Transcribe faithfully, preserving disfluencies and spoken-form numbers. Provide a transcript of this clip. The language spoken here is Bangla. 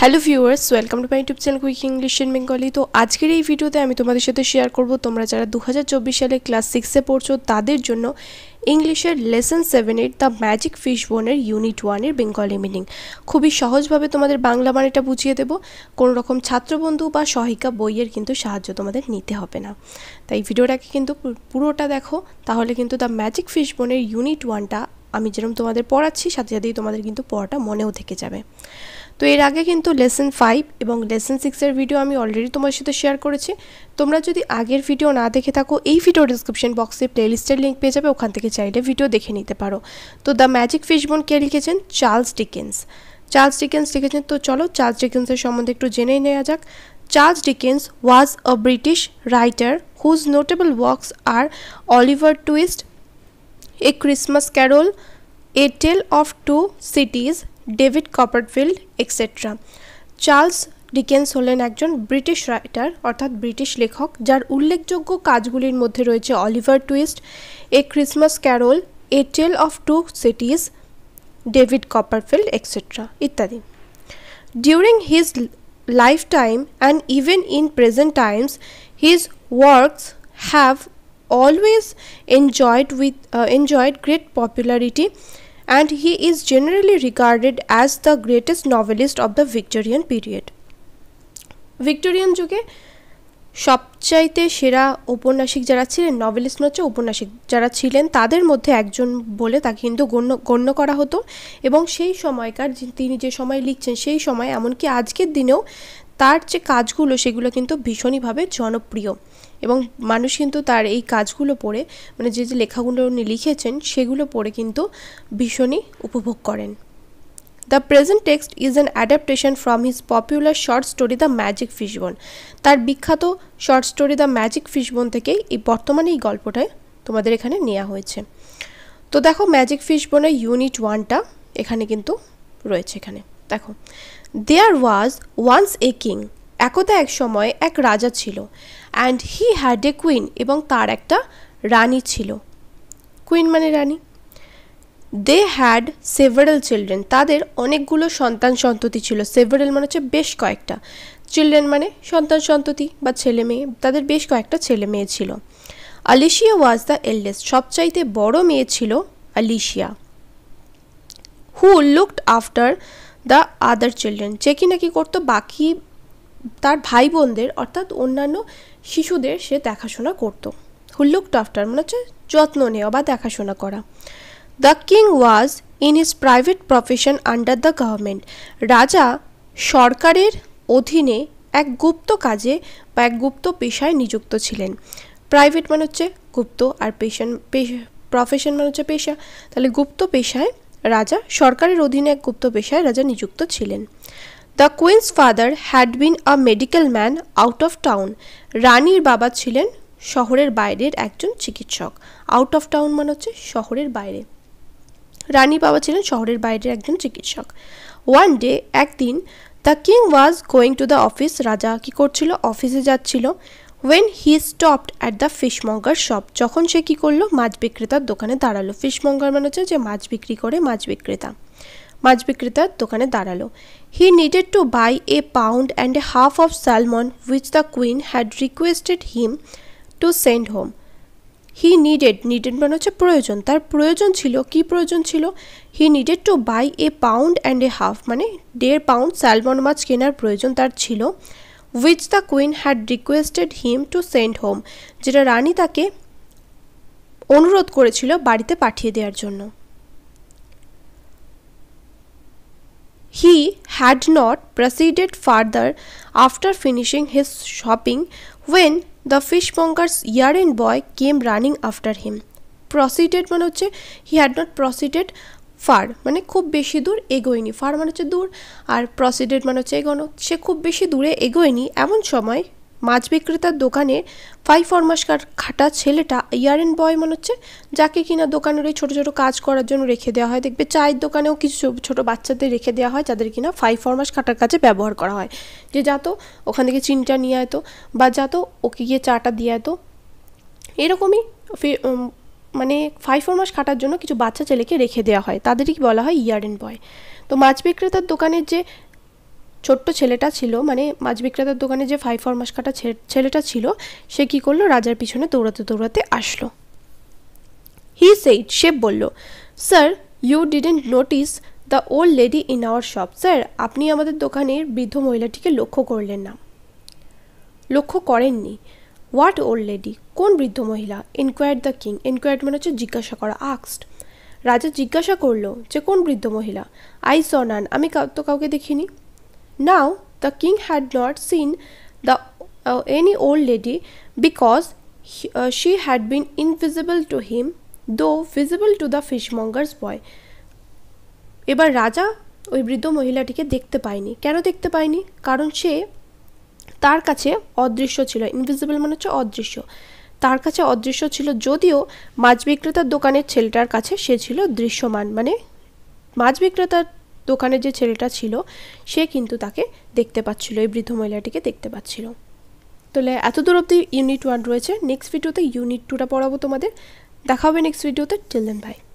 Hello viewers, welcome to my YouTube channel quick English in Bengali. তো আজকের এই ভিডিওতে আমি তোমাদের সাথে শেয়ার করব, তোমরা যারা দু হাজার চব্বিশ সালে ক্লাস সিক্সে পড়ছো তাদের জন্য ইংলিশের lesson seven eight the magic ফিশবোনের ইউনিট ওয়ানের বেঙ্গলি মিনিং। খুবই সহজভাবে তোমাদের বাংলা মানেটা বুঝিয়ে দেবো, কোনো রকম ছাত্রবন্ধু বা সহায়িকা বইয়ের কিন্তু সাহায্য তোমাদের নিতে হবে না। তাই ভিডিওটাকে কিন্তু পুরোটা দেখো, তাহলে কিন্তু দ্য ম্যাজিক ফিশবোনের ইউনিট ওয়ানটা আমি যেরকম তোমাদের পড়াচ্ছি সাথে সাথেই তোমাদের কিন্তু পড়াটা মনেও থেকে যাবে। তো এর আগে কিন্তু লেসন ফাইভ এবং লেসন সিক্সের ভিডিও আমি অলরেডি তোমার সাথে শেয়ার করেছি। তোমরা যদি আগের ভিডিও না দেখে থাকো, এই ভিডিও ডিসক্রিপশন বক্সে প্লেলিস্টের লিঙ্ক পেয়ে যাবে, ওখান থেকে চাইলে ভিডিও দেখে নিতে পারো। তো দ্য ম্যাজিক ফিশবোন কে লিখেছেন? Charles Dickens. চার্লস ডিকেন্স লিখেছেন। তো চলো চার্লস ডিকেন্সের সম্বন্ধে একটু জেনে নেওয়া যাক। Charles Dickens was a British writer whose notable works are Oliver Twist, A Christmas Carol, A Tale of Two Cities, David Copperfield, et cetera. Charles Dickens হলেন একজন ব্রিটিশ রাইটার অর্থাৎ ব্রিটিশ লেখক, যার উল্লেখযোগ্য কাজগুলির মধ্যে রয়েছে Oliver Twist, a Christmas Carol, a tell of two সিটিজ, David Copperfield et cetera ইত্যাদি। During his lifetime and even in present times, his works have always enjoyed with uh, enjoyed great popularity, and he is generally regarded as the greatest novelist of the Victorian period. Victorian যুগে সবচাইতে সেরা ঔপন্যাসিক যারা ছিলেন, নভেলিস্ট হচ্ছে ঔপন্যাসিক যারা ছিলেন তাদের মধ্যে একজন বলে তাকে কিন্তু গণ্য গণ্য করা হতো। এবং সেই সময়কার তিনি যে সময় লিখছেন সেই সময়, এমনকি আজকের দিনেও তার যে কাজগুলো সেগুলো কিন্তু ভীষণইভাবে জনপ্রিয়, এবং মানুষ কিন্তু তার এই কাজগুলো পড়ে, মানে যে যে লেখাগুলো উনি লিখেছেন সেগুলো পড়ে কিন্তু ভীষণই উপভোগ করেন। The present text is an adaptation from his popular short story The Magic Fishbone. তার বিখ্যাত short story the magic fishbone থেকে এই বর্তমানে এই গল্পটায় তোমাদের এখানে নেওয়া হয়েছে। তো দেখো ম্যাজিক ফিশবোনের ইউনিট ওয়ানটা এখানে কিন্তু রয়েছে। এখানে দেখো, দেয়ার ওয়াজ ওয়ান্স এ কিং, একদা এক সময় এক রাজা ছিল, and he had a queen, এবং তার একটা রানী ছিল। কুইন মানে রানী। দে হ্যাড সেভারেল চিলড্রেন, তাদের অনেকগুলো সন্তান সন্ততি ছিল। সেভারেল মানে হচ্ছে বেশ কয়েকটা, চিলড্রেন মানে সন্তান সন্ততি বা ছেলে মেয়ে, তাদের বেশ কয়েকটা ছেলে মেয়ে ছিল। আলিশিয়া ওয়াজ দ্য এল্ডেস্ট, সবচাইতে বড় মেয়ে ছিল Alicia. Who looked after the other children, যে কি নাকি করতো বাকি তার ভাই বোনদের অর্থাৎ অন্যান্য শিশুদের সে দেখাশোনা করতো। হু লুকড আফটার মানে হচ্ছে যত্ন নেওয়া বা দেখাশোনা করা। The king was in his private profession under the government. রাজা সরকারের অধীনে এক গুপ্ত কাজে বা এক গুপ্ত পেশায় নিযুক্ত ছিলেন। প্রাইভেট মানে হচ্ছে গুপ্ত, আর পেশন প্রফেশন মানে হচ্ছে পেশা। তাহলে গুপ্ত পেশায় রাজা, সরকারের অধীনে এক গুপ্ত পেশায় রাজা নিযুক্ত ছিলেন। The queen's father had been a medical man out of town. রানীর বাবা ছিলেন শহরের বাইরের একজন চিকিৎসক। আউট অফ টাউন মানে হচ্ছে শহরের বাইরে। রানী বাবা ছিলেন শহরের বাইরের একজন চিকিৎসক। ওয়ান ডে, একদিন, the king was going to the office, রাজা কী করছিল অফিসে যাচ্ছিল। When he stopped at the fishmonger shop, যখন সে কী করলো মাছ বিক্রেতার দোকানে দাঁড়ালো। ফিশমঙ্গার মানে হচ্ছে যে মাছ বিক্রি করে, মাছ বিক্রেতা, মাছ বিক্রেতার দোকানে দাঁড়ালো। He needed to buy a pound and a half of salmon which the queen had requested him to send home. He needed, needed মানে হচ্ছে প্রয়োজন, তার প্রয়োজন ছিল। কি প্রয়োজন ছিল? He needed to buy a pound and a half, মানে দেড় পাউন্ড স্যালমন মাছ কেনার প্রয়োজন তার ছিল। Which the queen had requested him to send home, যেটা রানী তাকে অনুরোধ করেছিল বাড়িতে পাঠিয়ে দেওয়ার জন্য। He had not proceeded further after finishing his shopping when the fishmonger's errand boy came running after him. Proceeded মানে হচ্ছে he had not proceeded far, মানে খুব বেশি দূর এগোয়নি। far মানে হচ্ছে দূর, আর proceeded মানে হচ্ছে এগোনো। সে খুব বেশি দূরে এগোয়নি, এমন সময় মাছ বিক্রেতার দোকানে ফাই ফরমাসকার খাটা ছেলেটা, ইয়ারেন বয় মানে হচ্ছে যাকে কিনা দোকানের ওই ছোটো ছোটো কাজ করার জন্য রেখে দেওয়া হয়। দেখবে চায়ের দোকানেও কিছু ছোটো বাচ্চাদের রেখে দেওয়া হয় যাদের কিনা ফাই ফরমাস খাটার কাছে ব্যবহার করা হয়, যে যাতো ওখান থেকে চিনটা নিয়ে আয়তো বা যাতো ওকে গিয়ে চাটা দিয়ে আয়তো। এরকমই মানে ফাই ফরমাস খাটার জন্য কিছু বাচ্চা ছেলেকে রেখে দেওয়া হয়, তাদেরই বলা হয় ইয়ারেন বয়। তো মাছ বিক্রেতার দোকানের যে ছোট্ট ছেলেটা ছিল মানে মাছ বিক্রেতার দোকানে যে ফাই ফরমাস কাটা ছেলেটা ছিল সে কি করলো রাজার পিছনে দৌড়াতে দৌড়াতে আসলো he said সে বলল sir you didn't notice the old lady in our shop sir আপনি আমাদের দোকানের বৃদ্ধ মহিলাটিকে লক্ষ্য করলেন না লক্ষ্য করেননি what old lady কোন বৃদ্ধ মহিলা inquired the king inquired মানে হচ্ছে জিজ্ঞাসা করা asked রাজা জিজ্ঞাসা করলো যে কোন বৃদ্ধ মহিলা I saw none আমি তো কাউকে দেখিনি now the king had not seen the uh, any old lady because he, uh, she had been invisible to him though visible to the fishmonger's boy এবার রাজা ওই বৃদ্ধ মহিলাটিকে দেখতে পায়নি কেন দেখতে পায়নি কারণ সে তার কাছে অদৃশ্য ছিল ইনভিজিবল মানে হচ্ছে অদৃশ্য তার কাছে অদৃশ্য ছিল যদিও মাছ বিক্রেতার দোকানের ছেলেটার কাছে সে ছিল দৃশ্যমান মানে মাছ বিক্রেতার দোকানে যে ছেলেটা ছিল সে কিন্তু তাকে দেখতে পাচ্ছিল এই বৃদ্ধ মহিলাটিকে দেখতে পাচ্ছিল তাহলে এত দূর অবধি ইউনিট ওয়ান রয়েছে নেক্সট ভিডিওতে ইউনিট টু টা পড়াবো তোমাদের দেখা হবে নেক্সট ভিডিওতে টিল দেন বাই